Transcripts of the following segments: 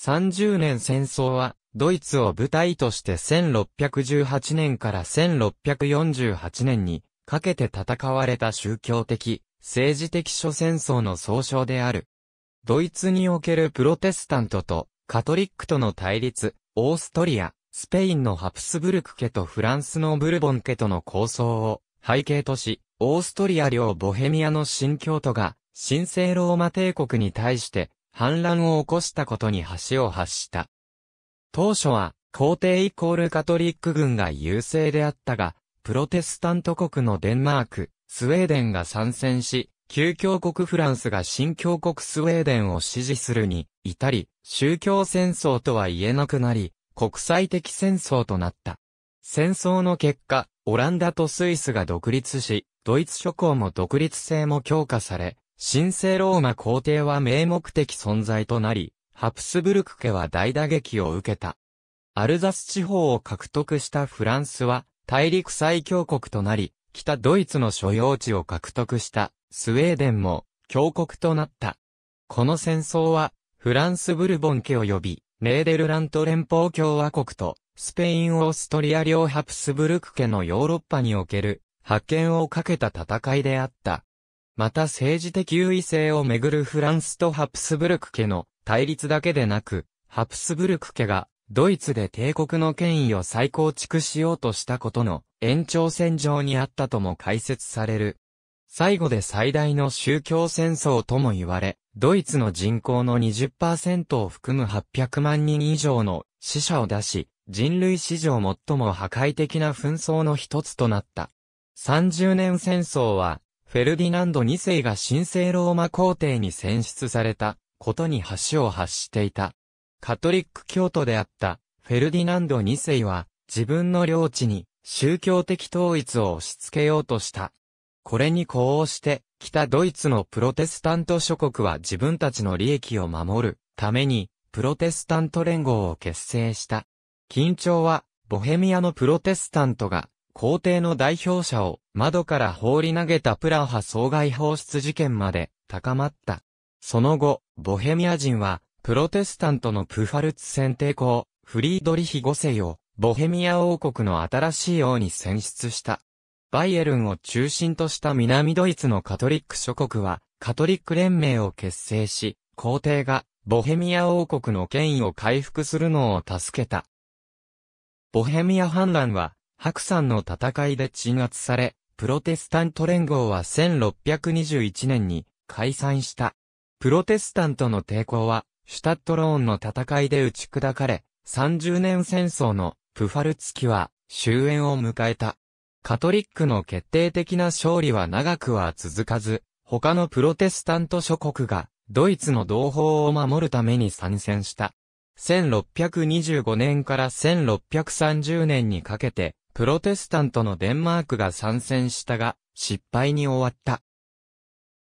30年戦争は、ドイツを舞台として1618年から1648年にかけて戦われた宗教的、政治的諸戦争の総称である。ドイツにおけるプロテスタントとカトリックとの対立、オーストリア、スペインのハプスブルク家とフランスのブルボン家との抗争を背景とし、オーストリア領ボヘミアの新教徒が神聖ローマ帝国に対して反乱を起こしたことに橋を発した。当初は皇帝=カトリック軍が優勢であったが、プロテスタント国のデンマーク、スウェーデンが参戦し、旧教国フランスが新教国スウェーデンを支持するに至り、宗教戦争とは言えなくなり、国際的戦争となった。戦争の結果、オランダとスイスが独立し、ドイツ諸侯も独立性も強化され、神聖ローマ皇帝は名目的存在となり、ハプスブルク家は大打撃を受けた。アルザス地方を獲得したフランスは、大陸最強国となり、北ドイツの所要地を獲得した。スウェーデンも強国となった。この戦争はフランスブルボン家及びネーデルラント連邦共和国とスペインオーストリア領ハプスブルク家のヨーロッパにおける覇権をかけた戦いであった。また政治的優位性をめぐるフランスとハプスブルク家の対立だけでなく、ハプスブルク家がドイツで帝国の権威を再構築しようとしたことの延長線上にあったとも解説される。最後で最大の宗教戦争とも言われ、ドイツの人口の 20% を含む800万人以上の死者を出し、人類史上最も破壊的な紛争の一つとなった。30年戦争は、フェルディナンド2世が神聖ローマ皇帝に選出されたことに橋を発していた。カトリック教徒であったフェルディナンド2世は、自分の領地に宗教的統一を押し付けようとした。これに呼応して、北ドイツのプロテスタント諸国は自分たちの利益を守るために、プロテスタント連合を結成した。緊張は、ボヘミアのプロテスタントが、皇帝の代表者を窓から放り投げたプラハ総外放出事件まで高まった。その後、ボヘミア人は、プロテスタントのプファルツ選帝公、フリードリヒ5世を、ボヘミア王国の新しい王に選出した。バイエルンを中心とした南ドイツのカトリック諸国は、カトリック連盟を結成し、皇帝が、ボヘミア王国の権威を回復するのを助けた。ボヘミア反乱は、白山の戦いで鎮圧され、プロテスタント連合は1621年に解散した。プロテスタントの抵抗は、シュタットローンの戦いで打ち砕かれ、30年戦争のプファルツ期は終焉を迎えた。カトリックの決定的な勝利は長くは続かず、他のプロテスタント諸国がドイツの同胞を守るために参戦した。1625年から1630年にかけて、プロテスタントのデンマークが参戦したが、失敗に終わった。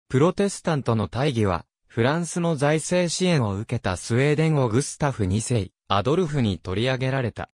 プロテスタントの大義は、フランスの財政支援を受けたスウェーデン王グスタフ2世、アドルフに取り上げられた。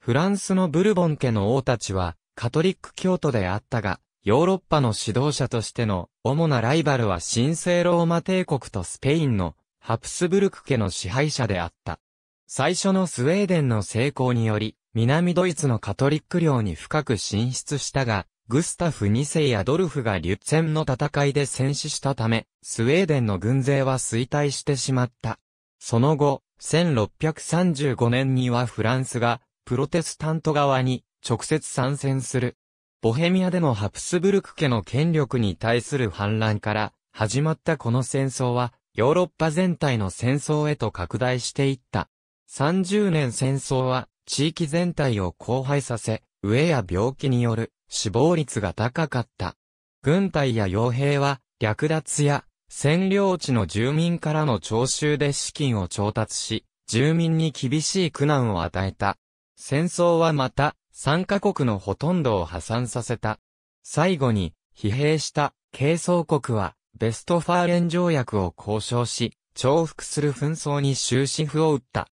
フランスのブルボン家の王たちは、カトリック教徒であったが、ヨーロッパの指導者としての主なライバルは神聖ローマ帝国とスペインのハプスブルク家の支配者であった。最初のスウェーデンの成功により、南ドイツのカトリック領に深く進出したが、グスタフ2世アドルフがリュッツェンの戦いで戦死したため、スウェーデンの軍勢は衰退してしまった。その後、1635年にはフランスがプロテスタント側に、直接参戦する。ボヘミアでのハプスブルク家の権力に対する反乱から始まったこの戦争はヨーロッパ全体の戦争へと拡大していった。30年戦争は地域全体を荒廃させ、飢えや病気による死亡率が高かった。軍隊や傭兵は略奪や占領地の住民からの徴収で資金を調達し、住民に厳しい苦難を与えた。戦争はまた、3カ国のほとんどを破産させた。最後に、疲弊した、係争国は、ベストファーレン条約を交渉し、重複する紛争に終止符を打った。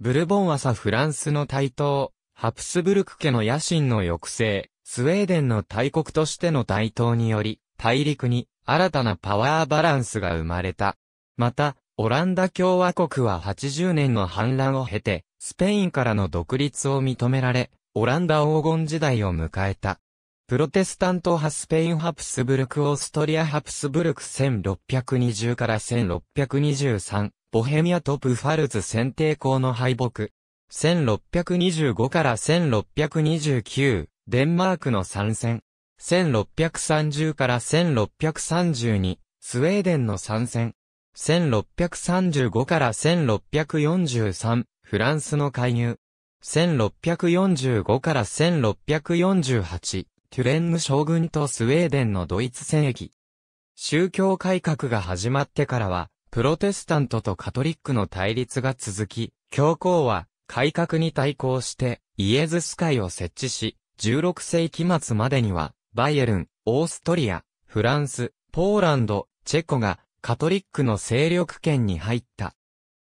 ブルボン朝フランスの台頭、ハプスブルク家の野心の抑制、スウェーデンの大国としての台頭により、大陸に新たなパワーバランスが生まれた。また、オランダ共和国は80年の反乱を経て、スペインからの独立を認められ、オランダ黄金時代を迎えた。プロテスタント派スペインハプスブルクオーストリアハプスブルク1620から1623、ボヘミアとプファルツ選帝公の敗北。1625から1629、デンマークの参戦。1630から1632、スウェーデンの参戦。1635から1643、フランスの介入。1645から1648、テュレング将軍とスウェーデンのドイツ戦役。宗教改革が始まってからは、プロテスタントとカトリックの対立が続き、教皇は改革に対抗してイエズス会を設置し、16世紀末までには、バイエルン、オーストリア、フランス、ポーランド、チェコがカトリックの勢力圏に入った。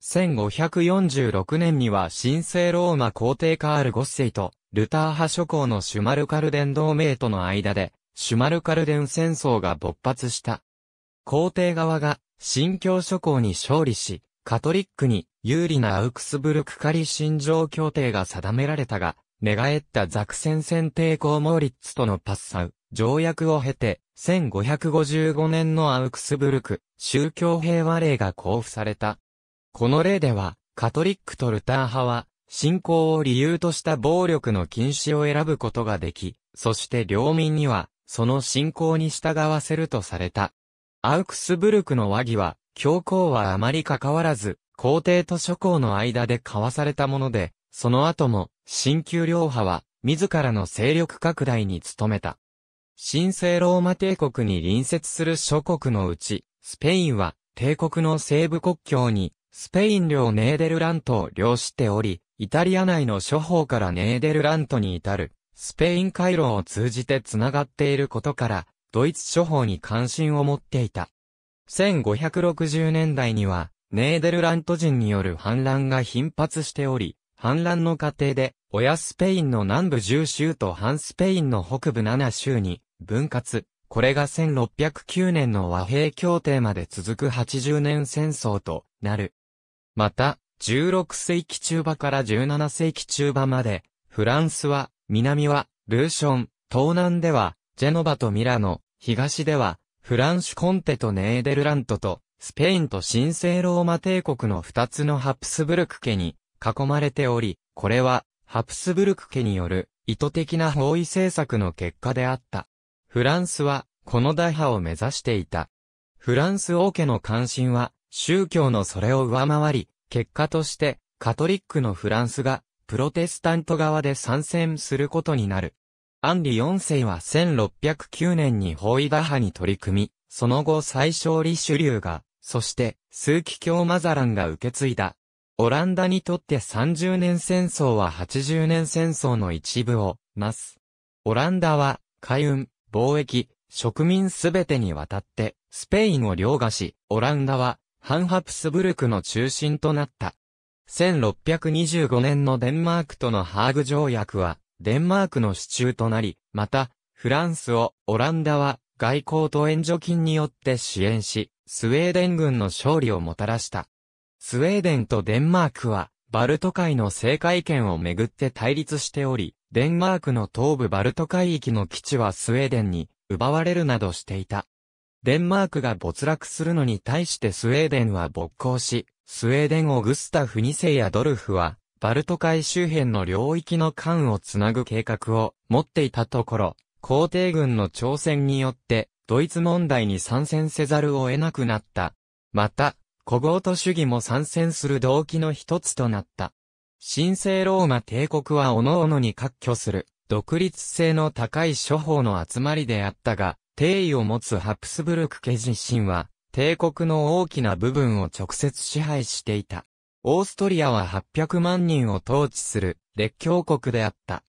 1546年には神聖ローマ皇帝カール5世とルター派諸侯のシュマルカルデン同盟との間でシュマルカルデン戦争が勃発した。皇帝側が新教諸侯に勝利し、カトリックに有利なアウクスブルク仮信条協定が定められたが、寝返ったザクセン選帝公モーリッツとのパッサウ条約を経て、1555年のアウクスブルク宗教平和令が公布された。この例では、カトリックとルター派は、信仰を理由とした暴力の禁止を選ぶことができ、そして領民には、その信仰に従わせるとされた。アウクスブルクの和議は、教皇はあまり関わらず、皇帝と諸侯の間で交わされたもので、その後も、新旧両派は、自らの勢力拡大に努めた。神聖ローマ帝国に隣接する諸国のうち、スペインは、帝国の西部国境に、スペイン領ネーデルラントを領しており、イタリア内の諸方からネーデルラントに至る、スペイン回廊を通じて繋がっていることから、ドイツ諸方に関心を持っていた。1560年代には、ネーデルラント人による反乱が頻発しており、反乱の過程で、親スペインの南部10州と反スペインの北部7州に分割、これが1609年の和平協定まで続く80年戦争となる。また、16世紀中盤から17世紀中盤まで、フランスは、南は、ルーション、東南では、ジェノバとミラノ、東では、フランシュコンテとネーデルラントと、スペインと神聖ローマ帝国の2つのハプスブルク家に囲まれており、これは、ハプスブルク家による意図的な包囲政策の結果であった。フランスは、この打破を目指していた。フランス王家の関心は、宗教のそれを上回り、結果として、カトリックのフランスが、プロテスタント側で参戦することになる。アンリ4世は1609年に包囲打破に取り組み、その後最初リシュリューが、そして、枢機卿マザランが受け継いだ。オランダにとって30年戦争は80年戦争の一部を、なす。オランダは、海運、貿易、植民すべてにわたって、スペインを凌駕し、オランダは、反ハプスブルクの中心となった。1625年のデンマークとのハーグ条約は、デンマークの支柱となり、また、フランスを、オランダは、外交と援助金によって支援し、スウェーデン軍の勝利をもたらした。スウェーデンとデンマークは、バルト海の制海権をめぐって対立しており、デンマークの東部バルト海域の基地はスウェーデンに、奪われるなどしていた。デンマークが没落するのに対してスウェーデンは勃興し、スウェーデン王グスタフ2世やドルフは、バルト海周辺の領域の艦をつなぐ計画を持っていたところ、皇帝軍の挑戦によって、ドイツ問題に参戦せざるを得なくなった。また、小ゴート主義も参戦する動機の一つとなった。神聖ローマ帝国は各々に割拠する、独立性の高い諸侯の集まりであったが、帝位を持つハプスブルク家自身は、帝国の大きな部分を直接支配していた。オーストリアは800万人を統治する列強国であった。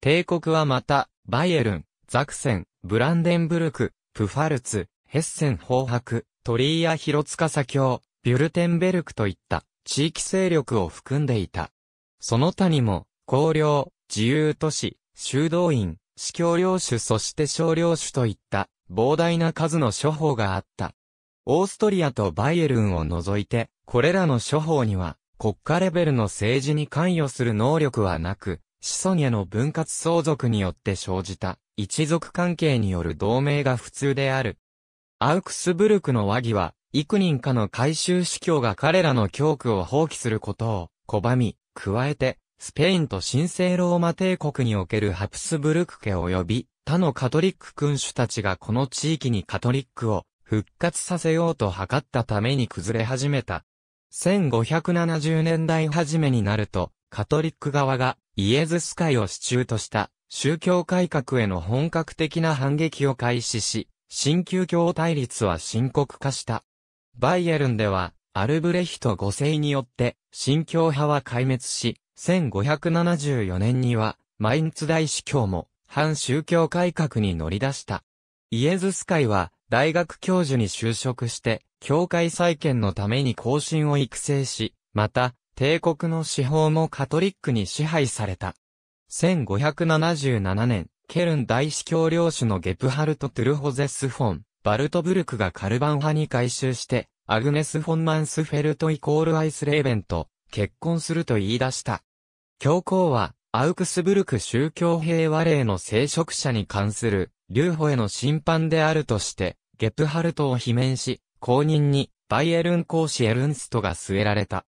帝国はまた、バイエルン、ザクセン、ブランデンブルク、プファルツ、ヘッセン方伯、トリーア広司教、ビュルテンベルクといった地域勢力を含んでいた。その他にも、公領、自由都市、修道院、司教領主そして小領主といった膨大な数の諸侯があった。オーストリアとバイエルンを除いて、これらの諸邦には国家レベルの政治に関与する能力はなく、子孫への分割相続によって生じた一族関係による同盟が普通である。アウクスブルクの和議は、幾人かの改宗司教が彼らの教区を放棄することを拒み、加えて、スペインと神聖ローマ帝国におけるハプスブルク家及び他のカトリック君主たちがこの地域にカトリックを復活させようと図ったために崩れ始めた。1570年代初めになると、カトリック側がイエズス会を支柱とした宗教改革への本格的な反撃を開始し、新旧教対立は深刻化した。バイエルンでは、アルブレヒト5世によって、新教派は壊滅し、1574年には、マインツ大司教も、反宗教改革に乗り出した。イエズス会は、大学教授に就職して、教会再建のために後進を育成し、また、帝国の司法もカトリックに支配された。1577年、ケルン大司教領主のゲプハルト・トゥルホゼス・フォン、バルトブルクがカルバン派に改宗して、アグネス・フォン・マンスフェルト=アイスレーベンと結婚すると言い出した。教皇は、アウクスブルク宗教平和令の聖職者に関する、留保への審判であるとして、ゲプハルトを罷免し、後任に、バイエルン公使エルンストが据えられた。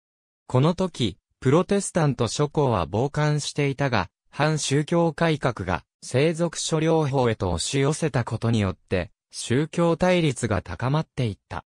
この時、プロテスタント諸公は傍観していたが、反宗教改革が、世俗諸領法へと押し寄せたことによって、宗教対立が高まっていった。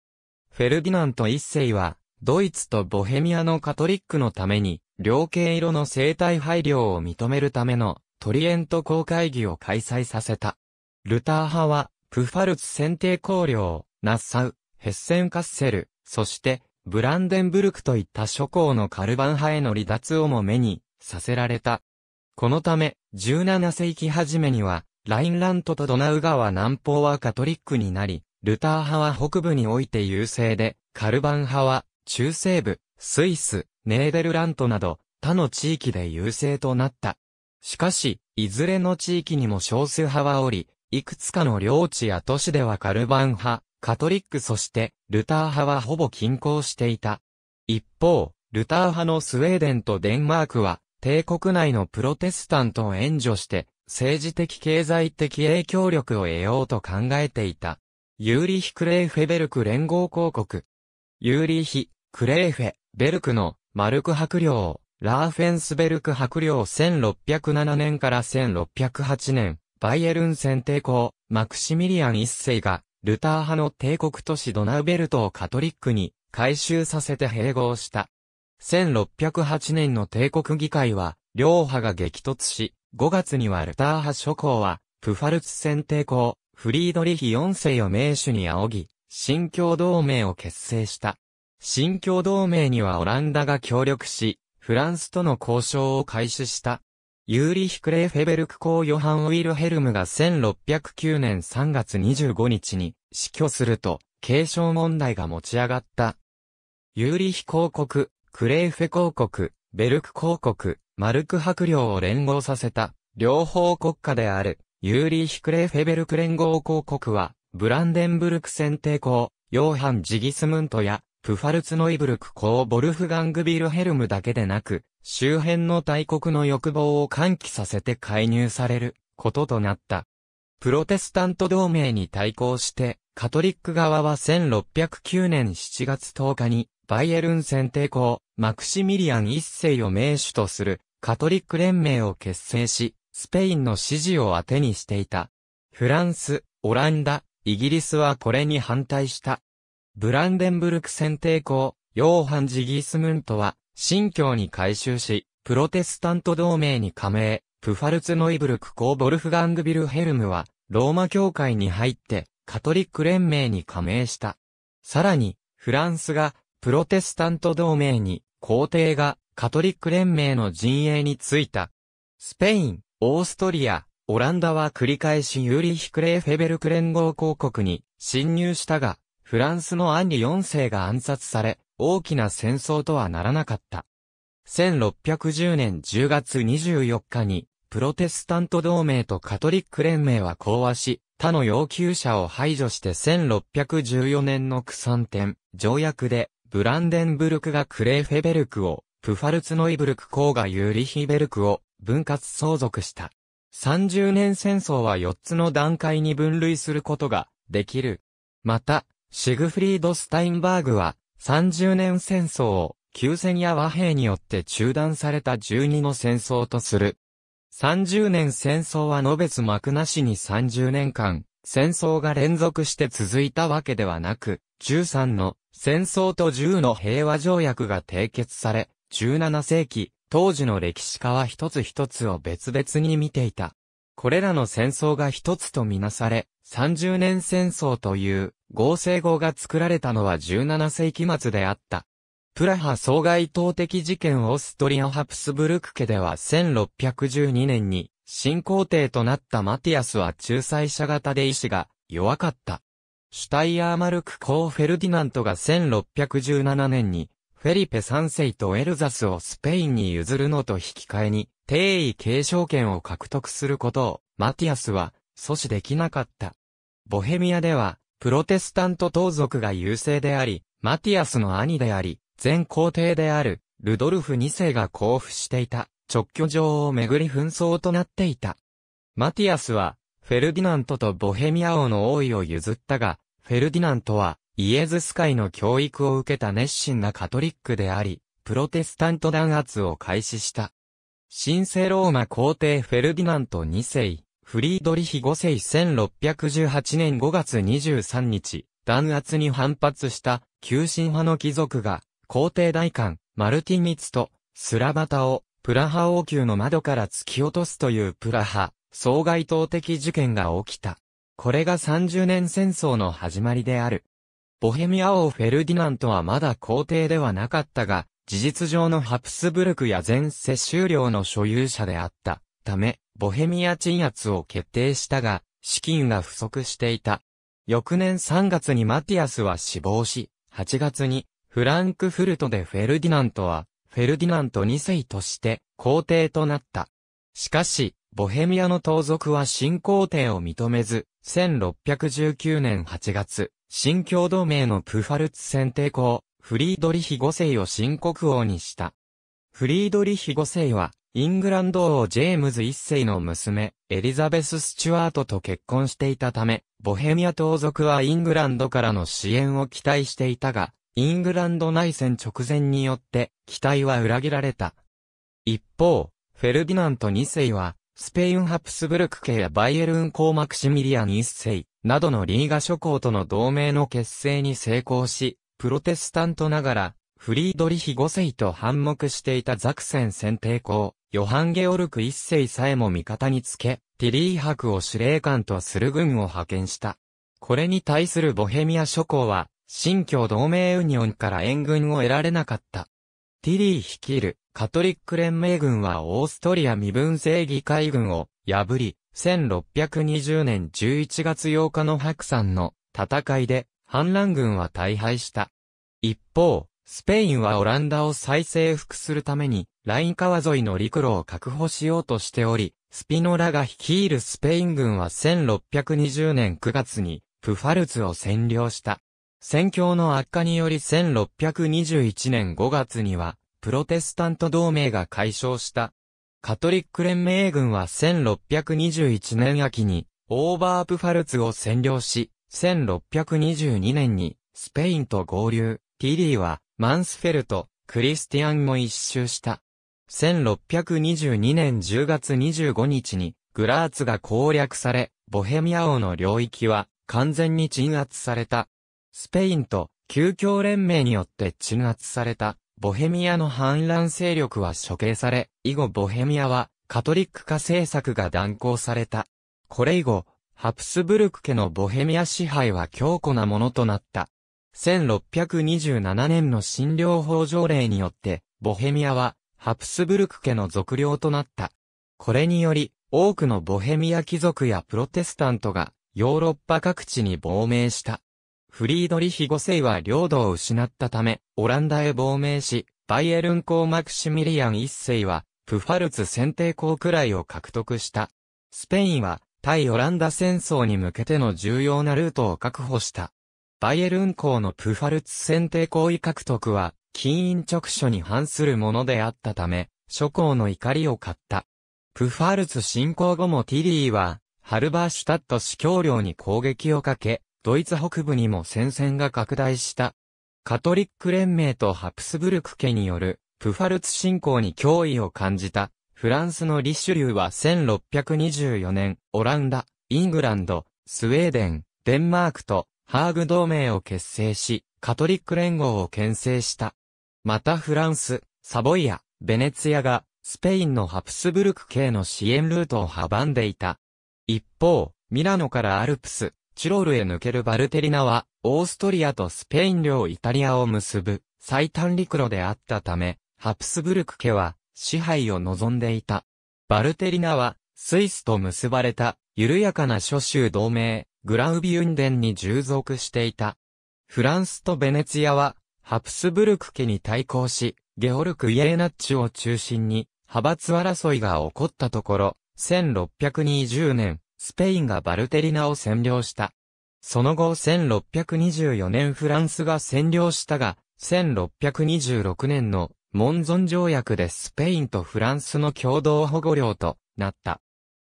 フェルディナント一世は、ドイツとボヘミアのカトリックのために、両系色の生体配慮を認めるための、トリエント公会議を開催させた。ルター派は、プファルツ選定公領、ナッサウ、ヘッセンカッセル、そして、ブランデンブルクといった諸侯のカルバン派への離脱をも目にさせられた。このため、17世紀初めには、ラインラントとドナウ川南方はカトリックになり、ルター派は北部において優勢で、カルバン派は中西部、スイス、ネーデルラントなど他の地域で優勢となった。しかし、いずれの地域にも少数派はおり、いくつかの領地や都市ではカルバン派、カトリックそしてルター派はほぼ均衡していた。一方、ルター派のスウェーデンとデンマークは、帝国内のプロテスタントを援助して、政治的経済的影響力を得ようと考えていた。ユーリヒ・クレーフェベルク連合公国。ユーリヒ・クレーフェベルクのマルク伯領をラーフェンスベルク伯領1607年から1608年、バイエルン選帝公、マクシミリアン一世がルター派の帝国都市ドナウベルトをカトリックに改宗させて併合した。1608年の帝国議会は両派が激突し、5月にはルター派諸侯は、プファルツ選帝公、フリードリヒ4世を盟主に仰ぎ、新教同盟を結成した。新教同盟にはオランダが協力し、フランスとの交渉を開始した。ユーリヒ・クレーフェベルク公ヨハン・ウィルヘルムが1609年3月25日に死去すると、継承問題が持ち上がった。ユーリヒ公国、クレーフェ公国、ベルク公国、マルク伯領を連合させた、両方国家である、ユーリーヒ・クレーフェベルク連合公国は、ブランデンブルク選帝公、ヨーハン・ジギスムントや、プファルツノイブルク公ボルフガング・ビルヘルムだけでなく、周辺の大国の欲望を喚起させて介入される、こととなった。プロテスタント同盟に対抗して、カトリック側は1609年7月10日に、バイエルン選帝公、マクシミリアン一世を盟主とする、カトリック連盟を結成し、スペインの支持を当てにしていた。フランス、オランダ、イギリスはこれに反対した。ブランデンブルク選帝公、ヨーハン・ジギスムントは、新教に改宗し、プロテスタント同盟に加盟、プファルツノイブルク公ボルフガング・ビルヘルムは、ローマ教会に入って、カトリック連盟に加盟した。さらに、フランスが、プロテスタント同盟に、皇帝が、カトリック連盟の陣営についた。スペイン、オーストリア、オランダは繰り返しユーリヒ・クレーフェベルク連合公国に侵入したが、フランスのアンリ4世が暗殺され、大きな戦争とはならなかった。1610年10月24日に、プロテスタント同盟とカトリック連盟は講和し、他の要求者を排除して1614年のクサンテン条約で、ブランデンブルクがクレーフェベルクを、プファルツノイブルク公がユーリヒベルクを分割相続した。30年戦争は4つの段階に分類することができる。また、シグフリード・スタインバーグは、30年戦争を、休戦や和平によって中断された12の戦争とする。30年戦争はのべつ幕なしに30年間、戦争が連続して続いたわけではなく、13の戦争と10の平和条約が締結され、17世紀、当時の歴史家は一つ一つを別々に見ていた。これらの戦争が一つとみなされ、30年戦争という合成語が作られたのは17世紀末であった。プラハ総外党的事件オストリア・ハプスブルク家では1612年に新皇帝となったマティアスは仲裁者型で意志が弱かった。シュタイヤーマルク公フェルディナントが1617年にフェリペ3世とエルザスをスペインに譲るのと引き換えに帝位継承権を獲得することをマティアスは阻止できなかった。ボヘミアでは、プロテスタント党族が優勢であり、マティアスの兄であり、前皇帝である、ルドルフ2世が交付していた、勅許状をめぐり紛争となっていた。マティアスは、フェルディナントとボヘミア王の王位を譲ったが、フェルディナントは、イエズス会の教育を受けた熱心なカトリックであり、プロテスタント弾圧を開始した。神聖ローマ皇帝フェルディナント2世。フリードリヒ5世1618年5月23日、弾圧に反発した、急進派の貴族が、皇帝代官、マルティニツと、スラバタを、プラハ王宮の窓から突き落とすというプラハ、総外党的事件が起きた。これが30年戦争の始まりである。ボヘミア王フェルディナントはまだ皇帝ではなかったが、事実上のハプスブルクや全世州領の所有者であったため、ボヘミア鎮圧を決定したが、資金が不足していた。翌年3月にマティアスは死亡し、8月にフランクフルトでフェルディナントは、フェルディナント2世として皇帝となった。しかし、ボヘミアの盗賊は新皇帝を認めず、1619年8月、新教同盟のプファルツ選定公、フリードリヒ5世を新国王にした。フリードリヒ5世は、イングランド王ジェームズ1世の娘、エリザベス・スチュワートと結婚していたため、ボヘミア盗賊はイングランドからの支援を期待していたが、イングランド内戦直前によって、期待は裏切られた。一方、フェルディナント2世は、スペインハプスブルク家やバイエルン公マクシミリアン1世などのリーガ諸公との同盟の結成に成功し、プロテスタントながら、フリードリヒ5世と反目していたザクセン選定公、ヨハン・ゲオルク1世さえも味方につけ、ティリー伯を司令官とする軍を派遣した。これに対するボヘミア諸公は、新教同盟ユニオンから援軍を得られなかった。ティリー率いるカトリック連盟軍はオーストリア身分制議会軍を破り、1620年11月8日の白山の戦いで、反乱軍は大敗した。一方、スペインはオランダを再征服するために、ライン川沿いの陸路を確保しようとしており、スピノラが率いるスペイン軍は1620年9月に、プファルツを占領した。戦況の悪化により1621年5月には、プロテスタント同盟が解消した。カトリック連盟軍は1621年秋に、オーバープファルツを占領し、1622年に、スペインと合流、ティリーは、マンスフェルト、クリスティアンも一周した。1622年10月25日に、グラーツが攻略され、ボヘミア王の領域は完全に鎮圧された。スペインと旧教連盟によって鎮圧された、ボヘミアの反乱勢力は処刑され、以後ボヘミアはカトリック化政策が断行された。これ以後、ハプスブルク家のボヘミア支配は強固なものとなった。1627年の診療法条例によって、ボヘミアは、ハプスブルク家の属領となった。これにより、多くのボヘミア貴族やプロテスタントが、ヨーロッパ各地に亡命した。フリードリヒ5世は領土を失ったため、オランダへ亡命し、バイエルン公マクシミリアン1世は、プファルツ選定公くらいを獲得した。スペインは、対オランダ戦争に向けての重要なルートを確保した。バイエルン公のプファルツ選定行為獲得は、禁印勅書に反するものであったため、諸公の怒りを買った。プファルツ侵攻後もティリーは、ハルバーシュタット司教領に攻撃をかけ、ドイツ北部にも戦線が拡大した。カトリック連盟とハプスブルク家による、プファルツ侵攻に脅威を感じた。フランスのリシュリューは1624年、オランダ、イングランド、スウェーデン、デンマークとハーグ同盟を結成し、カトリック連合を牽制した。またフランス、サボイやベネツィアがスペインのハプスブルク系の支援ルートを阻んでいた。一方、ミラノからアルプス、チロールへ抜けるバルテリナは、オーストリアとスペイン領イタリアを結ぶ最短陸路であったため、ハプスブルク家は、支配を望んでいた。バルテリナは、スイスと結ばれた、緩やかな諸州同盟、グラウビュンデンに従属していた。フランスとベネツィアは、ハプスブルク家に対抗し、ゲオルク・イエーナッチを中心に、派閥争いが起こったところ、1620年、スペインがバルテリナを占領した。その後1624年フランスが占領したが、1626年の、モンゾン条約でスペインとフランスの共同保護領となった。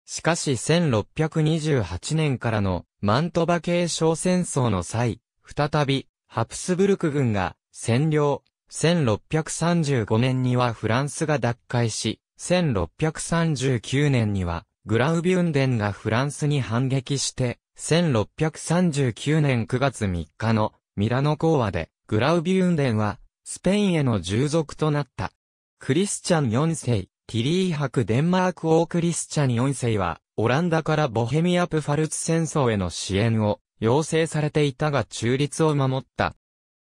しかし1628年からのマントバ継承戦争の際、再びハプスブルク軍が占領、1635年にはフランスが奪回し、1639年にはグラウビュンデンがフランスに反撃して、1639年9月3日のミラノ講和でグラウビュンデンはスペインへの従属となった。クリスチャン4世、ティリー伯デンマーク王クリスチャン4世は、オランダからボヘミア・プファルツ戦争への支援を要請されていたが中立を守った。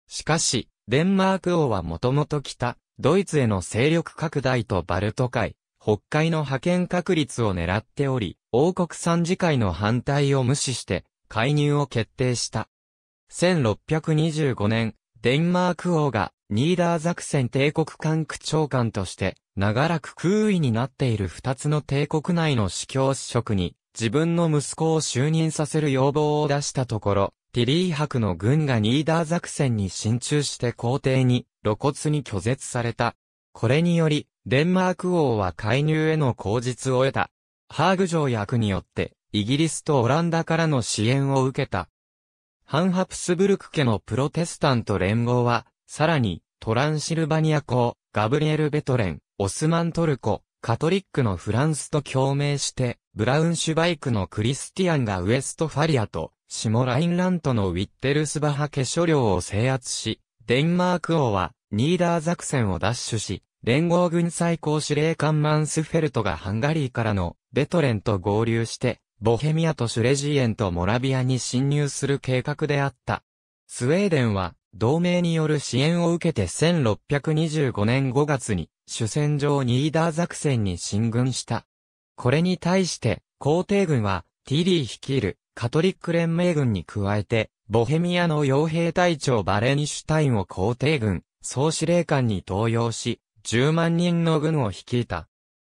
しかし、デンマーク王はもともと北、ドイツへの勢力拡大とバルト海、北海の覇権確立を狙っており、王国参事会の反対を無視して、介入を決定した。1625年、デンマーク王が、ニーダーザクセン帝国管区長官として、長らく空位になっている二つの帝国内の司教職に、自分の息子を就任させる要望を出したところ、ティリー伯の軍がニーダーザクセンに進駐して皇帝に、露骨に拒絶された。これにより、デンマーク王は介入への口実を得た。ハーグ条約によって、イギリスとオランダからの支援を受けた。反ハプスブルク家のプロテスタント連合は、さらに、トランシルバニア公、ガブリエル・ベトレン、オスマントルコ、カトリックのフランスと共鳴して、ブラウンシュバイクのクリスティアンがウエストファリアと、下ラインラントのウィッテルスバハ家諸領を制圧し、デンマーク王は、ニーダーザクセンを奪取し、連合軍最高司令官マンスフェルトがハンガリーからの、ベトレンと合流して、ボヘミアとシュレジーエンとモラビアに侵入する計画であった。スウェーデンは、同盟による支援を受けて1625年5月に主戦場ニーダーザクセンに進軍した。これに対して皇帝軍はティリー率いるカトリック連盟軍に加えてボヘミアの傭兵隊長バレニシュタインを皇帝軍総司令官に登用し10万人の軍を率いた。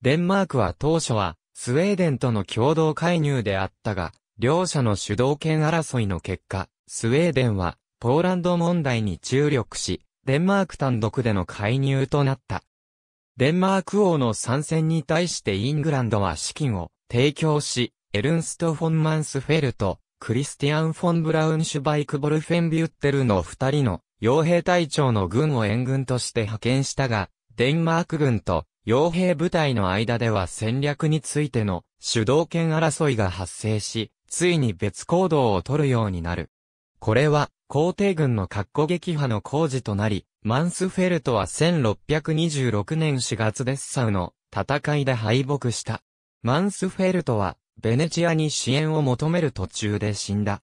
デンマークは当初はスウェーデンとの共同介入であったが両者の主導権争いの結果スウェーデンはポーランド問題に注力し、デンマーク単独での介入となった。デンマーク王の参戦に対してイングランドは資金を提供し、エルンスト・フォン・マンスフェルト、クリスティアン・フォン・ブラウンシュバイク・ボルフェンビュッテルの二人の傭兵隊長の軍を援軍として派遣したが、デンマーク軍と傭兵部隊の間では戦略についての主導権争いが発生し、ついに別行動を取るようになる。これは、皇帝軍の括弧撃破の工事となり、マンスフェルトは1626年4月デッサウの戦いで敗北した。マンスフェルトは、ベネチアに支援を求める途中で死んだ。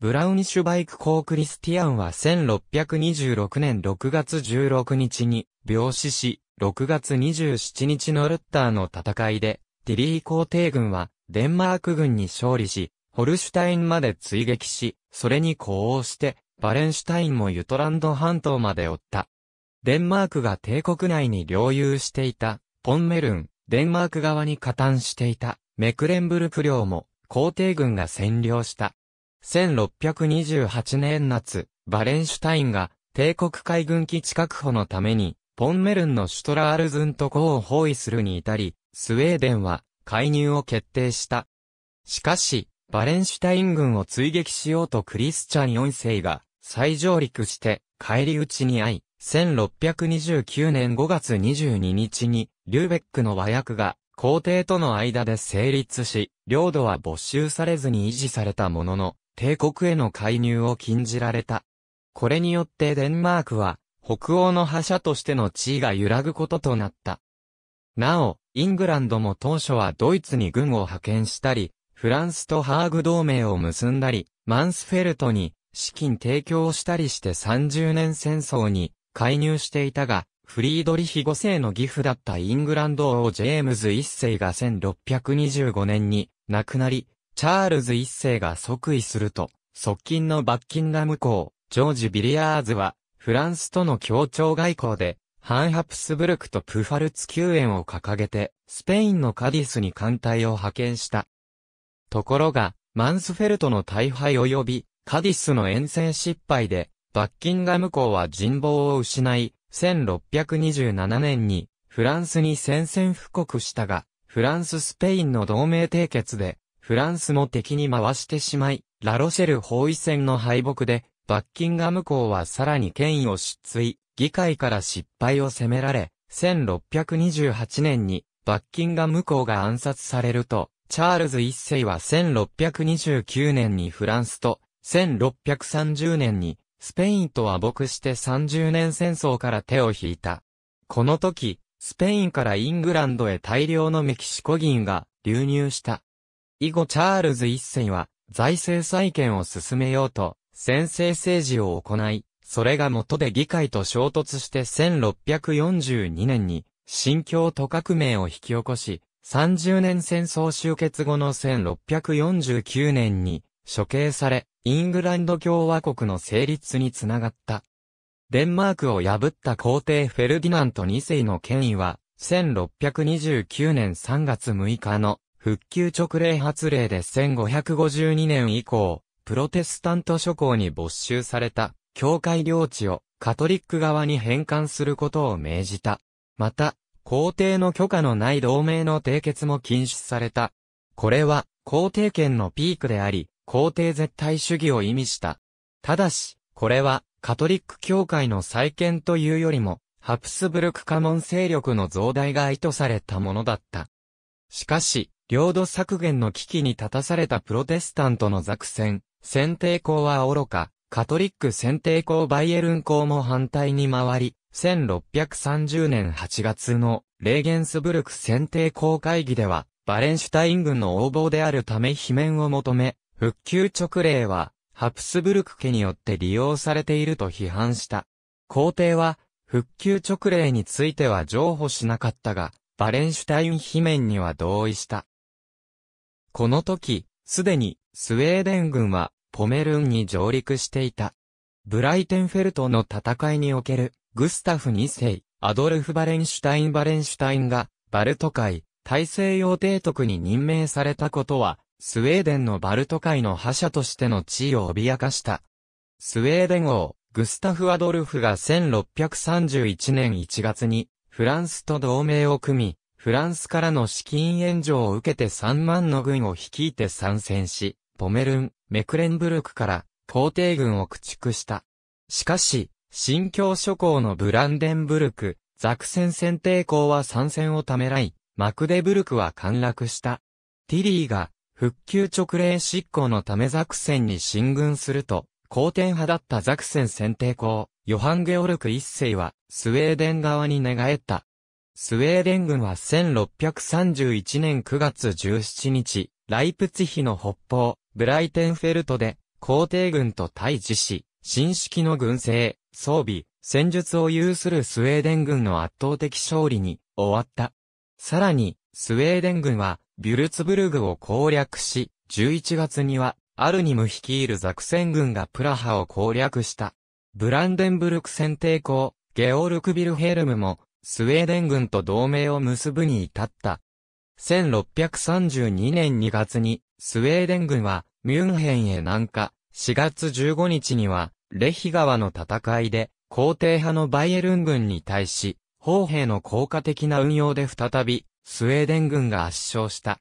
ブラウンシュバイク公クリスティアンは1626年6月16日に病死し、6月27日のルッターの戦いで、ティリー皇帝軍はデンマーク軍に勝利し、ホルシュタインまで追撃し、それに呼応して、バレンシュタインもユトランド半島まで追った。デンマークが帝国内に領有していた、ポンメルン、デンマーク側に加担していた、メクレンブルク領も、皇帝軍が占領した。1628年夏、バレンシュタインが帝国海軍基地確保のために、ポンメルンのシュトラールズント港を包囲するに至り、スウェーデンは介入を決定した。しかし、バレンシュタイン軍を追撃しようとクリスチャン4世が再上陸して返り討ちに遭い、1629年5月22日にリューベックの和約が皇帝との間で成立し、領土は没収されずに維持されたものの、帝国への介入を禁じられた。これによってデンマークは、北欧の覇者としての地位が揺らぐこととなった。なお、イングランドも当初はドイツに軍を派遣したり、フランスとハーグ同盟を結んだり、マンスフェルトに資金提供をしたりして30年戦争に介入していたが、フリードリヒ5世の義父だったイングランド王ジェームズ1世が1625年に亡くなり、チャールズ1世が即位すると、側近のバッキンガム公、ジョージ・ビリアーズは、フランスとの協調外交で、ハンハプスブルクとプファルツ救援を掲げて、スペインのカディスに艦隊を派遣した。ところが、マンスフェルトの大敗及び、カディスの遠征失敗で、バッキンガム公は人望を失い、1627年に、フランスに宣戦布告したが、フランス・スペインの同盟締結で、フランスも敵に回してしまい、ラロシェル包囲戦の敗北で、バッキンガム公はさらに権威を失墜、議会から失敗を責められ、1628年にバッキンガム公が暗殺されると、チャールズ1世は1629年にフランスと、1630年にスペインと和睦して30年戦争から手を引いた。この時、スペインからイングランドへ大量のメキシコ銀が流入した。以後チャールズ1世は財政再建を進めようと、専制政治を行い、それが元で議会と衝突して1642年に、新教徒革命を引き起こし、30年戦争終結後の1649年に、処刑され、イングランド共和国の成立につながった。デンマークを破った皇帝フェルディナント2世の権威は、1629年3月6日の、復旧勅令発令で1552年以降、プロテスタント諸侯に没収された教会領地をカトリック側に返還することを命じた。また、皇帝の許可のない同盟の締結も禁止された。これは皇帝権のピークであり、皇帝絶対主義を意味した。ただし、これはカトリック教会の再建というよりも、ハプスブルク家紋勢力の増大が意図されたものだった。しかし、領土削減の危機に立たされたプロテスタントの作戦。選定校は愚か、カトリック選定校バイエルン校も反対に回り、1630年8月のレーゲンスブルク選定校会議では、バレンシュタイン軍の横暴であるため罷免を求め、復旧勅令は、ハプスブルク家によって利用されていると批判した。皇帝は、復旧勅令については譲歩しなかったが、バレンシュタイン罷免には同意した。この時、すでに、スウェーデン軍は、ポメルンに上陸していた。ブライテンフェルトの戦いにおける、グスタフ2世、アドルフ・バレンシュタインが、バルト海、大西洋提督に任命されたことは、スウェーデンのバルト海の覇者としての地位を脅かした。スウェーデン王、グスタフ・アドルフが1631年1月に、フランスと同盟を組み、フランスからの資金援助を受けて3万の軍を率いて参戦し、ポメルン、メクレンブルクから皇帝軍を駆逐した。しかし、新教諸侯のブランデンブルク、ザクセン選定校は参戦をためらい、マクデブルクは陥落した。ティリーが復旧勅令執行のためザクセンに進軍すると、皇帝派だったザクセン選定校、ヨハン・ゲオルク一世はスウェーデン側に寝返った。スウェーデン軍は1631年9月17日、ライプツィヒの北方、ブライテンフェルトで、皇帝軍と対峙し、新式の軍政、装備、戦術を有するスウェーデン軍の圧倒的勝利に終わった。さらに、スウェーデン軍は、ビュルツブルグを攻略し、11月には、アルニム率いるザクセン軍がプラハを攻略した。ブランデンブルク選定校、ゲオルク・ヴィルヘルムも、スウェーデン軍と同盟を結ぶに至った。1632年2月に、スウェーデン軍はミュンヘンへ南下、4月15日にはレヒ川の戦いで皇帝派のバイエルン軍に対し、砲兵の効果的な運用で再びスウェーデン軍が圧勝した。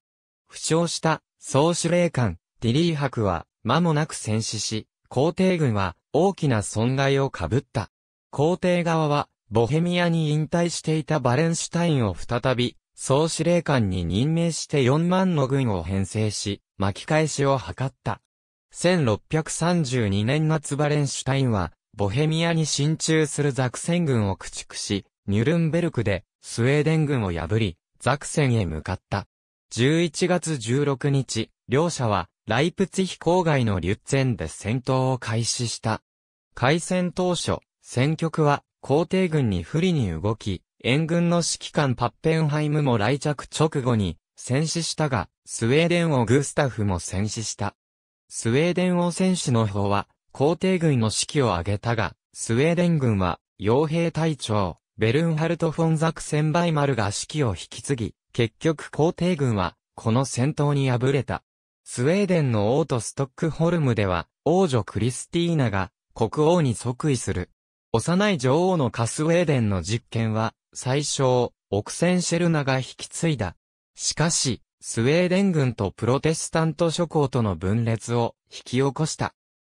負傷した総司令官ティリー伯は間もなく戦死し、皇帝軍は大きな損害を被った。皇帝側はボヘミアに引退していたバレンシュタインを再び総司令官に任命して4万の軍を編成し、巻き返しを図った。1632年夏バレンシュタインはボヘミアに進駐するザクセン軍を駆逐し、ニュルンベルクでスウェーデン軍を破り、ザクセンへ向かった。11月16日、両者はライプツィヒ郊外のリュッツェンで戦闘を開始した。開戦当初、戦局は皇帝軍に不利に動き、援軍の指揮官パッペンハイムも来着直後に戦死したが、スウェーデン王グスタフも戦死した。スウェーデン王戦死の方は皇帝軍の指揮を挙げたが、スウェーデン軍は傭兵隊長、ベルンハルト・フォン・ザクセン・バイマルが指揮を引き継ぎ、結局皇帝軍はこの戦闘に敗れた。スウェーデンの王都ストックホルムでは王女クリスティーナが国王に即位する。幼い女王のカスウェーデンの実権は最初、オクセンシェルナが引き継いだ。しかし、スウェーデン軍とプロテスタント諸侯との分裂を引き起こした。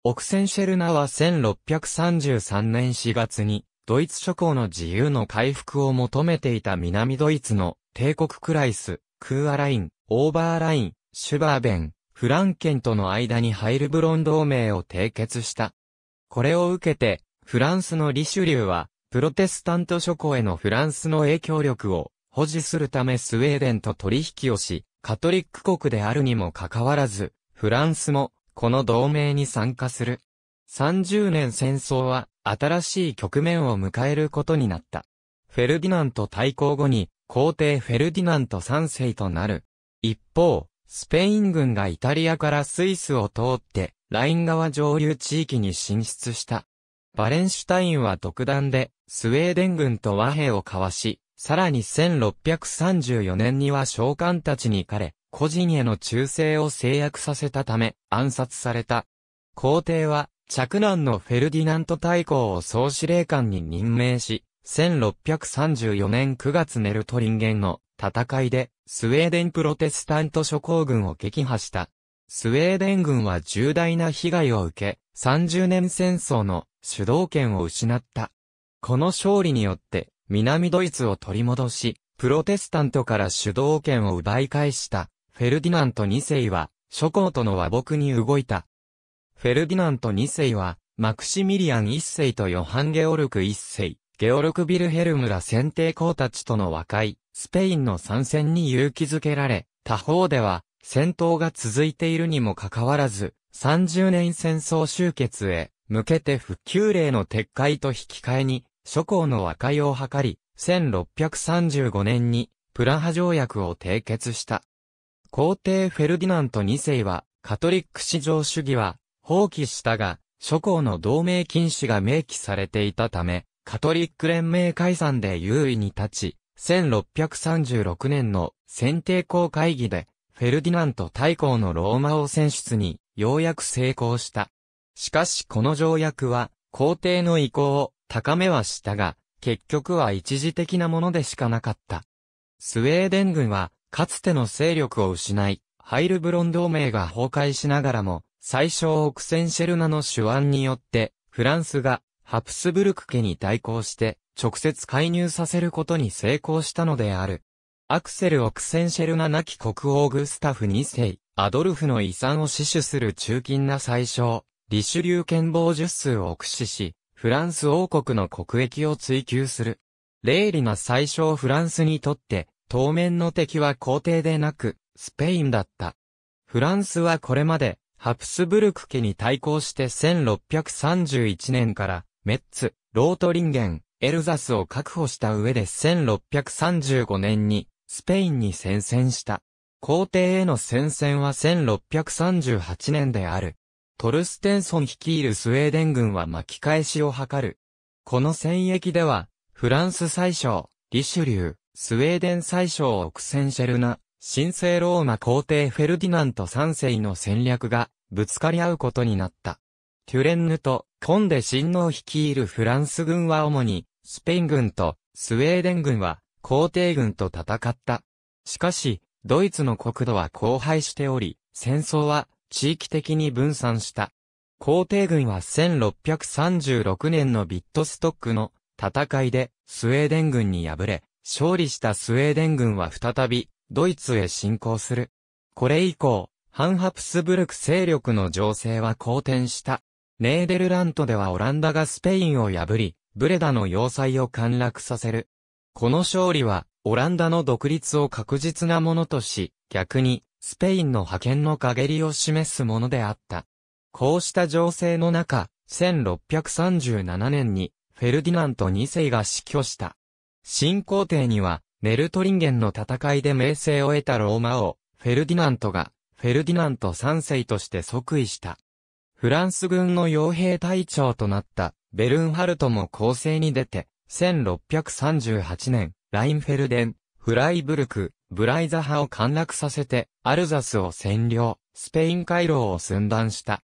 オクセンシェルナは1633年4月にドイツ諸侯の自由の回復を求めていた南ドイツの帝国クライス、クーアライン、オーバーライン、シュバーベン、フランケンとの間にハイルブロン同盟を締結した。これを受けて、フランスのリシュリューは、プロテスタント諸侯へのフランスの影響力を保持するためスウェーデンと取引をし、カトリック国であるにもかかわらず、フランスもこの同盟に参加する。30年戦争は新しい局面を迎えることになった。フェルディナント対抗後に、皇帝フェルディナント3世となる。一方、スペイン軍がイタリアからスイスを通って、ライン川上流地域に進出した。バレンシュタインは独断で、スウェーデン軍と和平を交わし、さらに1634年には将官たちに彼、個人への忠誠を制約させたため、暗殺された。皇帝は、嫡男のフェルディナント大公を総司令官に任命し、1634年9月ネルトリンゲンの戦いでスウェーデンプロテスタント諸侯軍を撃破した。スウェーデン軍は重大な被害を受け、30年戦争の主導権を失った。この勝利によって南ドイツを取り戻し、プロテスタントから主導権を奪い返したフェルディナント2世は諸侯との和睦に動いた。フェルディナント2世はマクシミリアン1世とヨハン・ゲオルク1世。ゲオルク・ヴィルヘルムら選帝公たちとの和解、スペインの参戦に勇気づけられ、他方では戦闘が続いているにもかかわらず、30年戦争終結へ向けて復旧令の撤回と引き換えに諸侯の和解を図り、1635年にプラハ条約を締結した。皇帝フェルディナント2世はカトリック至上主義は放棄したが、諸侯の同盟禁止が明記されていたため、カトリック連盟解散で優位に立ち、1636年の選帝公会議で、フェルディナント大公のローマ王選出に、ようやく成功した。しかしこの条約は、皇帝の意向を高めはしたが、結局は一時的なものでしかなかった。スウェーデン軍は、かつての勢力を失い、ハイルブロン同盟が崩壊しながらも、最初オクセンシェルナの手腕によって、フランスが、ハプスブルク家に対抗して、直接介入させることに成功したのである。アクセル・オクセンシェルナ亡き国王グスタフ2世、アドルフの遺産を死守する忠勤な宰相、リシュリュー権謀術数を駆使し、フランス王国の国益を追求する。霊利な宰相フランスにとって、当面の敵は皇帝でなく、スペインだった。フランスはこれまで、ハプスブルク家に対抗して1631年から、メッツ、ロートリンゲン、エルザスを確保した上で1635年にスペインに宣戦した。皇帝への宣戦は1638年である。トルステンソン率いるスウェーデン軍は巻き返しを図る。この戦役では、フランス宰相、リシュリュー、スウェーデン宰相オクセンシェルナ、神聖ローマ皇帝フェルディナント3世の戦略がぶつかり合うことになった。テュレンヌとコンデ親王率いるフランス軍は主にスペイン軍とスウェーデン軍は皇帝軍と戦った。しかし、ドイツの国土は荒廃しており、戦争は地域的に分散した。皇帝軍は1636年のビットストックの戦いでスウェーデン軍に敗れ、勝利したスウェーデン軍は再びドイツへ侵攻する。これ以降、ハンハプスブルク勢力の情勢は好転した。ネーデルラントではオランダがスペインを破り、ブレダの要塞を陥落させる。この勝利は、オランダの独立を確実なものとし、逆に、スペインの覇権の陰りを示すものであった。こうした情勢の中、1637年に、フェルディナント2世が死去した。新皇帝には、ネルトリンゲンの戦いで名声を得たローマ王、フェルディナントが、フェルディナント3世として即位した。フランス軍の傭兵隊長となったベルンハルトも攻勢に出て、1638年、ラインフェルデン、フライブルク、ブライザハを陥落させて、アルザスを占領、スペイン回廊を寸断した。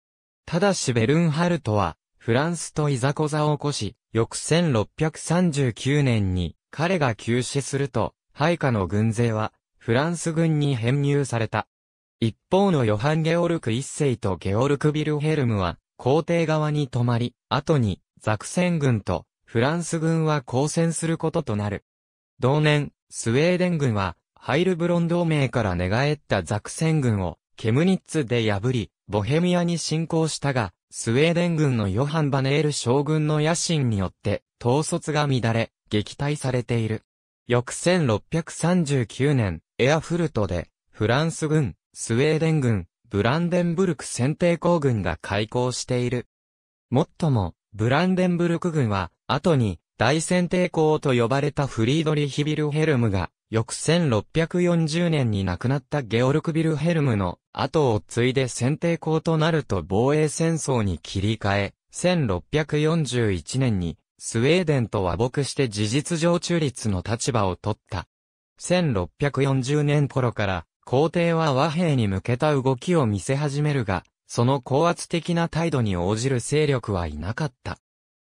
ただしベルンハルトは、フランスといざこざを起こし、翌1639年に彼が急死すると、配下の軍勢は、フランス軍に編入された。一方のヨハン・ゲオルク一世とゲオルク・ビルヘルムは皇帝側に泊まり、後にザクセン軍とフランス軍は交戦することとなる。同年、スウェーデン軍はハイルブロン同盟から寝返ったザクセン軍をケムニッツで破り、ボヘミアに侵攻したが、スウェーデン軍のヨハン・バネール将軍の野心によって統率が乱れ、撃退されている。翌1639年、エアフルトでフランス軍、スウェーデン軍、ブランデンブルク選定公軍が開港している。もっとも、ブランデンブルク軍は、後に、大選定公と呼ばれたフリードリヒ・ビルヘルムが、翌1640年に亡くなったゲオルク・ビルヘルムの後を継いで選定公となると防衛戦争に切り替え、1641年に、スウェーデンと和睦して事実上中立の立場を取った。1640年頃から、皇帝は和平に向けた動きを見せ始めるが、その高圧的な態度に応じる勢力はいなかった。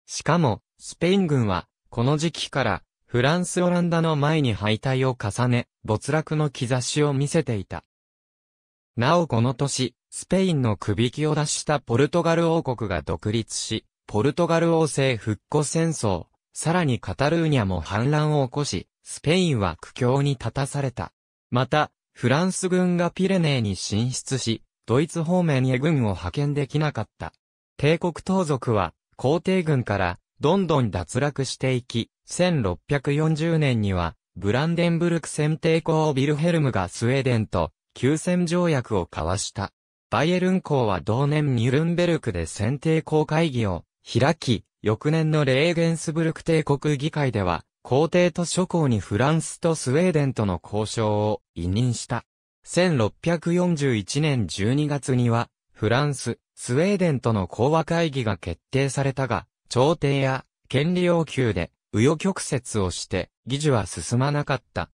しかも、スペイン軍は、この時期から、フランス・オランダの前に敗退を重ね、没落の兆しを見せていた。なおこの年、スペインの首引きを脱したポルトガル王国が独立し、ポルトガル王政復古戦争、さらにカタルーニャも反乱を起こし、スペインは苦境に立たされた。また、フランス軍がピレネーに進出し、ドイツ方面へ軍を派遣できなかった。帝国盗賊は、皇帝軍から、どんどん脱落していき、1640年には、ブランデンブルク選定公ビルヘルムがスウェーデンと、休戦条約を交わした。バイエルン公は同年ニュルンベルクで選定公会議を開き、翌年のレーゲンスブルク帝国議会では、皇帝と諸侯にフランスとスウェーデンとの交渉を委任した。1641年12月には、フランス、スウェーデンとの講和会議が決定されたが、調停や権利要求で、紆余曲折をして、議事は進まなかった。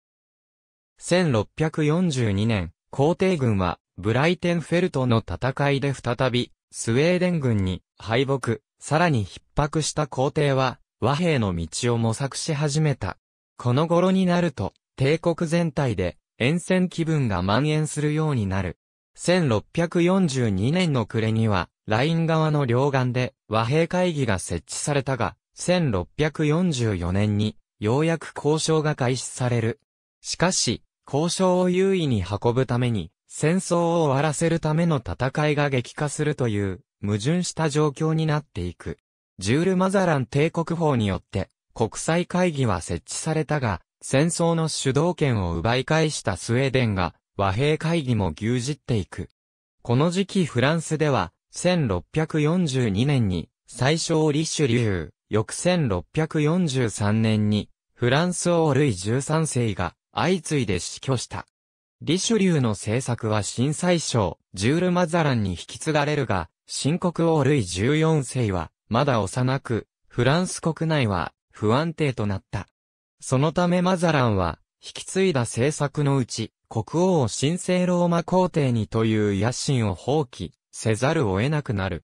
1642年、皇帝軍は、ブライテンフェルトの戦いで再び、スウェーデン軍に敗北、さらに逼迫した皇帝は、和平の道を模索し始めた。この頃になると、帝国全体で、厭戦気分が蔓延するようになる。1642年の暮れには、ライン川の両岸で和平会議が設置されたが、1644年に、ようやく交渉が開始される。しかし、交渉を優位に運ぶために、戦争を終わらせるための戦いが激化するという、矛盾した状況になっていく。ジュール・マザラン帝国法によって国際会議は設置されたが、戦争の主導権を奪い返したスウェーデンが和平会議も牛耳っていく。この時期フランスでは1642年に宰相リシュリュー、翌1643年にフランス王ルイ13世が相次いで死去した。リシュリューの政策は新宰相ジュール・マザランに引き継がれるが、新国王ルイ14世はまだ幼く、フランス国内は不安定となった。そのためマザランは、き継いだ政策のうち、国王を神聖ローマ皇帝にという野心を放棄せざるを得なくなる。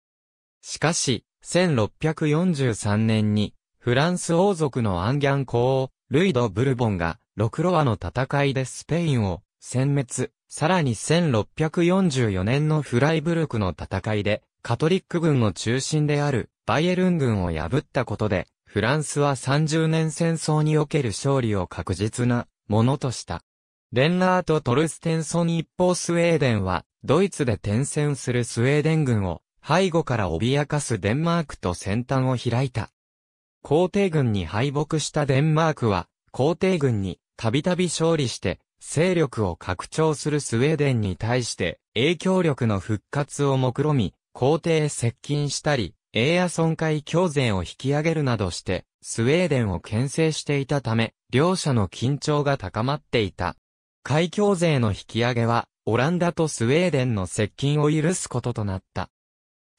しかし、1643年に、フランス王族のアンギャン公王、ルイ・ド・ブルボンが、ロクロワの戦いでスペインを殲滅、さらに1644年のフライブルクの戦いで、カトリック軍の中心であるバイエルン軍を破ったことで、フランスは30年戦争における勝利を確実なものとした。レンナート・トルステンソン一方スウェーデンは、ドイツで転戦するスウェーデン軍を背後から脅かすデンマークと戦端を開いた。皇帝軍に敗北したデンマークは、皇帝軍にたびたび勝利して、勢力を拡張するスウェーデンに対して影響力の復活を目論み、皇帝へ接近したり、英野村会教善を引き上げるなどして、スウェーデンを牽制していたため、両者の緊張が高まっていた。会教勢の引き上げは、オランダとスウェーデンの接近を許すこととなった。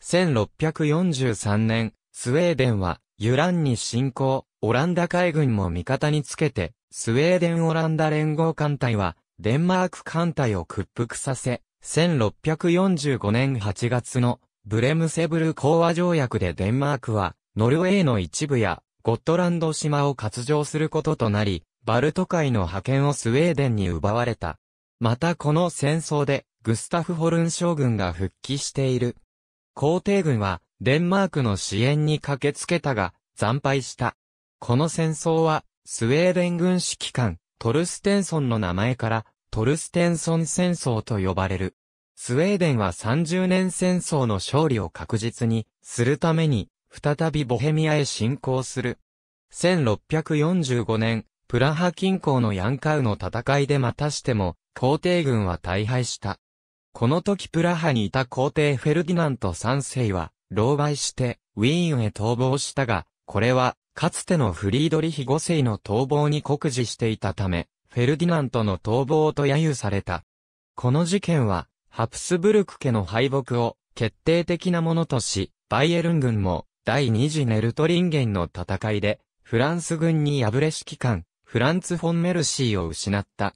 1643年、スウェーデンは、ユランに侵攻、オランダ海軍も味方につけて、スウェーデン・オランダ連合艦隊は、デンマーク艦隊を屈服させ、1645年8月のブレムセブル講和条約でデンマークは、ノルウェーの一部やゴットランド島を割譲することとなり、バルト海の覇権をスウェーデンに奪われた。またこの戦争で、グスタフ・ホルン将軍が復帰している。皇帝軍は、デンマークの支援に駆けつけたが、惨敗した。この戦争は、スウェーデン軍指揮官、トルステンソンの名前から、トルステンソン戦争と呼ばれる。スウェーデンは30年戦争の勝利を確実にするために、再びボヘミアへ侵攻する。1645年、プラハ近郊のヤンカウの戦いでまたしても、皇帝軍は大敗した。この時プラハにいた皇帝フェルディナント3世は、狼狽して、ウィーンへ逃亡したが、これは、かつてのフリードリヒ5世の逃亡に酷似していたため、フェルディナントの逃亡と揶揄された。この事件は、ハプスブルク家の敗北を決定的なものとし、バイエルン軍も第二次ネルトリンゲンの戦いで、フランス軍に敗れ指揮官、フランツ・フォン・メルシーを失った。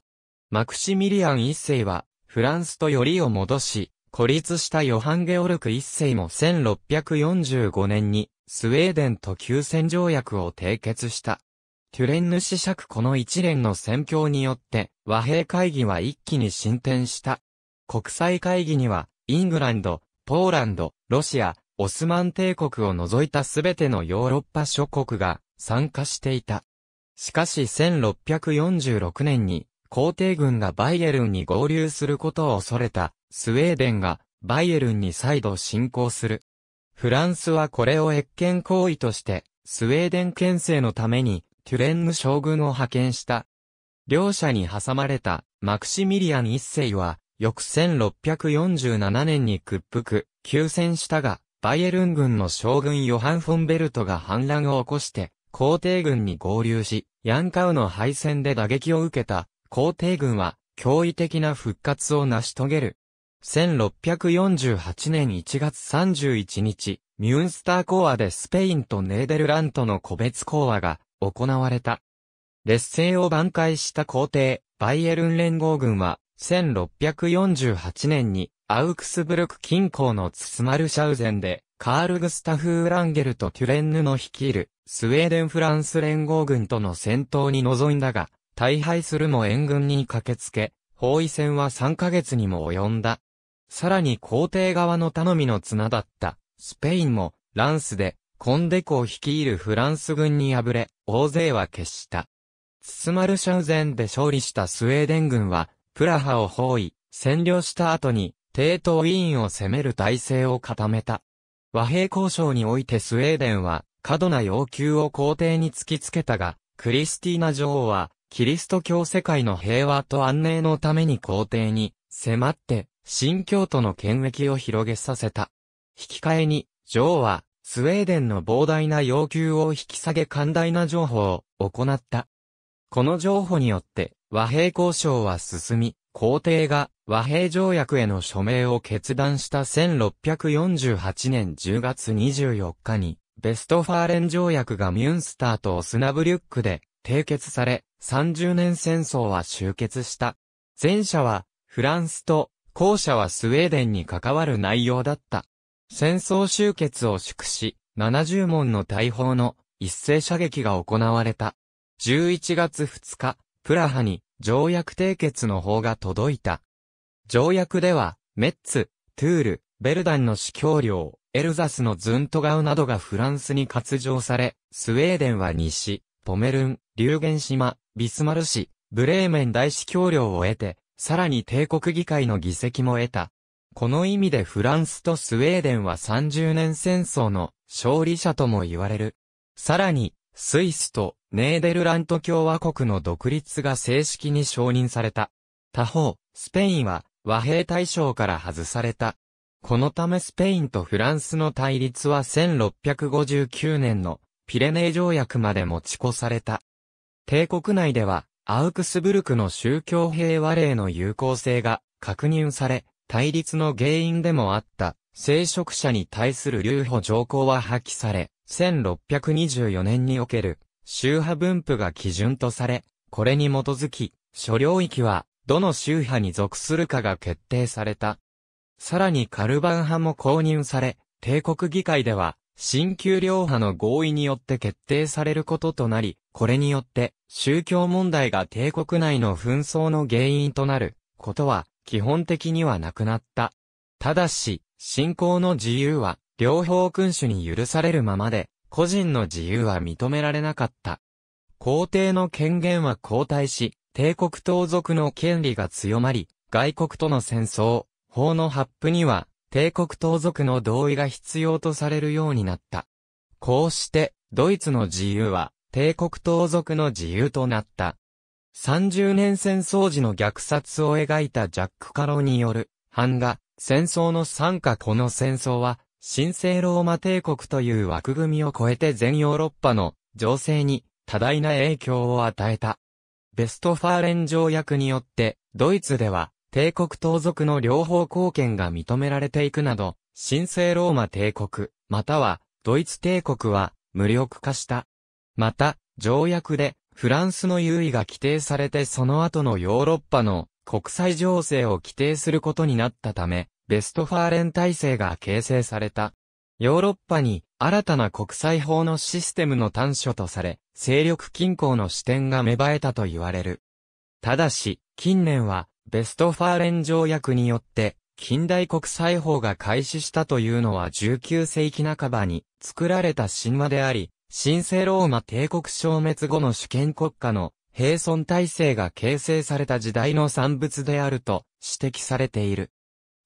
マクシミリアン一世は、フランスとよりを戻し、孤立したヨハン・ゲオルク一世も1645年にスウェーデンと休戦条約を締結した。テュレンヌ子爵この一連の戦況によって和平会議は一気に進展した。国際会議にはイングランド、ポーランド、ロシア、オスマン帝国を除いたすべてのヨーロッパ諸国が参加していた。しかし1646年に皇帝軍がバイエルンに合流することを恐れた。スウェーデンがバイエルンに再度侵攻する。フランスはこれを越権行為として、スウェーデン牽制のためにテュレンヌ将軍を派遣した。両者に挟まれたマクシミリアン一世は、翌1647年に屈服、休戦したが、バイエルン軍の将軍ヨハン・フォンベルトが反乱を起こして、皇帝軍に合流し、ヤンカウの敗戦で打撃を受けた皇帝軍は、驚異的な復活を成し遂げる。1648年1月31日、ミュンスター講和でスペインとネーデルラントの個別講和が行われた。劣勢を挽回した皇帝、バイエルン連合軍は、1648年にアウクスブルク近郊のツスマルシャウゼンで、カール・グスタフ・ウランゲルとテュレンヌの率いるスウェーデン・フランス連合軍との戦闘に臨んだが、大敗するも援軍に駆けつけ、包囲戦は3ヶ月にも及んだ。さらに皇帝側の頼みの綱だった、スペインも、ランスで、コンデコ率いるフランス軍に敗れ、大勢は決した。ツスマルシャウゼンで勝利したスウェーデン軍は、プラハを包囲、占領した後に、帝都ウィーンを攻める体制を固めた。和平交渉においてスウェーデンは、過度な要求を皇帝に突きつけたが、クリスティーナ女王は、キリスト教世界の平和と安寧のために皇帝に、迫って、新教徒の権益を広げさせた。引き換えに、女王は、スウェーデンの膨大な要求を引き下げ寛大な譲歩を行った。この譲歩によって、和平交渉は進み、皇帝が和平条約への署名を決断した1648年10月24日に、ヴェストファーレン条約がミュンスターとオスナブリュックで締結され、30年戦争は終結した。前者はフランスと後者はスウェーデンに関わる内容だった。戦争終結を祝し、70門の大砲の一斉射撃が行われた。11月2日、プラハに条約締結の報が届いた。条約では、メッツ、トゥール、ベルダンの司教領、エルザスのズントガウなどがフランスに割譲され、スウェーデンは西、ポメルン、リューゲン島、ビスマル市、ブレーメン大司教領を得て、さらに帝国議会の議席も得た。この意味でフランスとスウェーデンは30年戦争の勝利者とも言われる。さらに、スイスとネーデルラント共和国の独立が正式に承認された。他方、スペインは和平対象から外された。このためスペインとフランスの対立は1659年のピレネー条約まで持ち越された。帝国内ではアウクスブルクの宗教平和令の有効性が確認され、対立の原因でもあった、聖職者に対する留保条項は破棄され、1624年における宗派分布が基準とされ、これに基づき、諸領域はどの宗派に属するかが決定された。さらにカルバン派も公認され、帝国議会では、新旧両派の合意によって決定されることとなり、これによって宗教問題が帝国内の紛争の原因となることは、基本的にはなくなった。ただし、信仰の自由は、両方君主に許されるままで、個人の自由は認められなかった。皇帝の権限は後退し、帝国盗賊の権利が強まり、外国との戦争、法の発布には、帝国盗賊の同意が必要とされるようになった。こうして、ドイツの自由は、帝国盗賊の自由となった。30年戦争時の虐殺を描いたジャック・カロによる版画、戦争の惨禍。この戦争は、神聖ローマ帝国という枠組みを超えて全ヨーロッパの情勢に多大な影響を与えた。ベストファーレン条約によって、ドイツでは帝国盗賊の両方貢献が認められていくなど、神聖ローマ帝国、またはドイツ帝国は無力化した。また、条約で、フランスの優位が規定されてその後のヨーロッパの国際情勢を規定することになったため、ベストファーレン体制が形成された。ヨーロッパに新たな国際法のシステムの端緒とされ、勢力均衡の視点が芽生えたと言われる。ただし、近年はベストファーレン条約によって近代国際法が開始したというのは19世紀半ばに作られた神話であり、神聖ローマ帝国消滅後の主権国家の並存体制が形成された時代の産物であると指摘されている。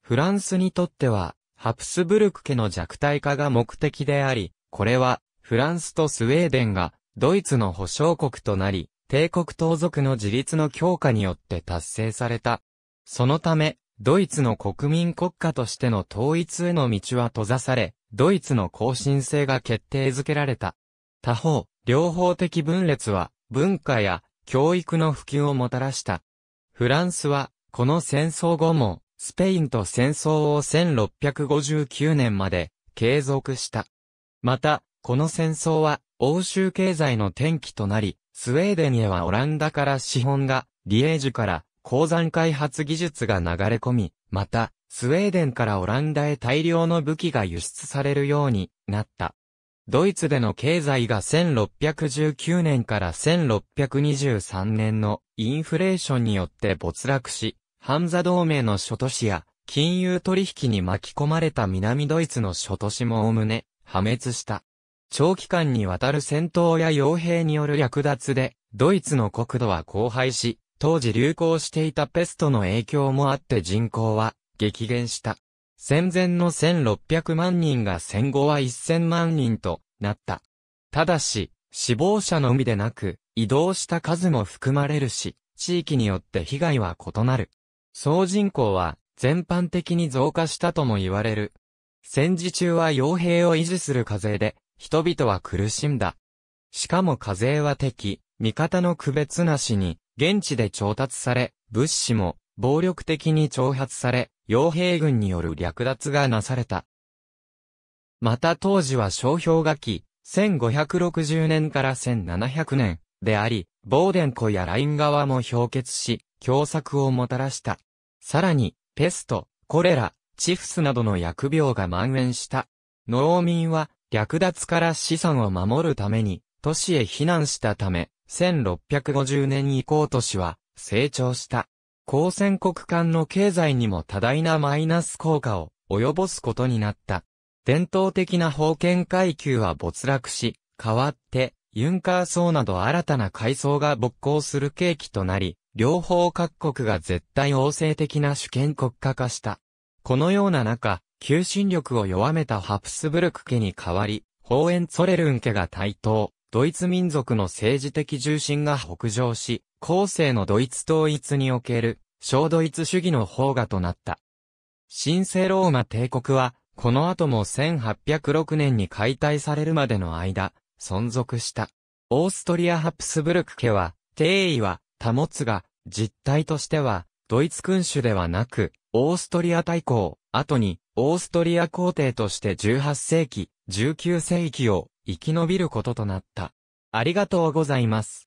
フランスにとってはハプスブルク家の弱体化が目的であり、これはフランスとスウェーデンがドイツの保証国となり、帝国盗賊の自立の強化によって達成された。そのため、ドイツの国民国家としての統一への道は閉ざされ、ドイツの後進性が決定づけられた。他方、両方的分裂は文化や教育の普及をもたらした。フランスはこの戦争後もスペインと戦争を1659年まで継続した。また、この戦争は欧州経済の転機となり、スウェーデンへはオランダから資本が、リエージュから鉱山開発技術が流れ込み、また、スウェーデンからオランダへ大量の武器が輸出されるようになった。ドイツでの経済が1619年から1623年のインフレーションによって没落し、ハンザ同盟の諸都市や金融取引に巻き込まれた南ドイツの諸都市もおおむね破滅した。長期間にわたる戦闘や傭兵による略奪で、ドイツの国土は荒廃し、当時流行していたペストの影響もあって人口は激減した。戦前の1600万人が戦後は1000万人となった。ただし、死亡者のみでなく、移動した数も含まれるし、地域によって被害は異なる。総人口は全般的に増加したとも言われる。戦時中は傭兵を維持する課税で、人々は苦しんだ。しかも課税は敵、味方の区別なしに、現地で調達され、物資も暴力的に徴発され、傭兵軍による略奪がなされた。また当時は商氷河期、1560年から1700年、であり、ボーデン湖やライン川も氷結し、凶作をもたらした。さらに、ペスト、コレラ、チフスなどの疫病が蔓延した。農民は、略奪から資産を守るために、都市へ避難したため、1650年以降都市は、成長した。交戦国間の経済にも多大なマイナス効果を及ぼすことになった。伝統的な封建階級は没落し、代わって、ユンカー層など新たな階層が勃興する契機となり、両方各国が絶対王政的な主権国家化した。このような中、求心力を弱めたハプスブルク家に代わり、ホーエンツォレルン家が台頭、ドイツ民族の政治的重心が北上し、後世のドイツ統一における、小ドイツ主義の萌芽となった。神聖ローマ帝国は、この後も1806年に解体されるまでの間、存続した。オーストリア・ハプスブルク家は、帝位は、保つが、実態としては、ドイツ君主ではなく、オーストリア大公、後に、オーストリア皇帝として18世紀、19世紀を生き延びることとなった。ありがとうございます。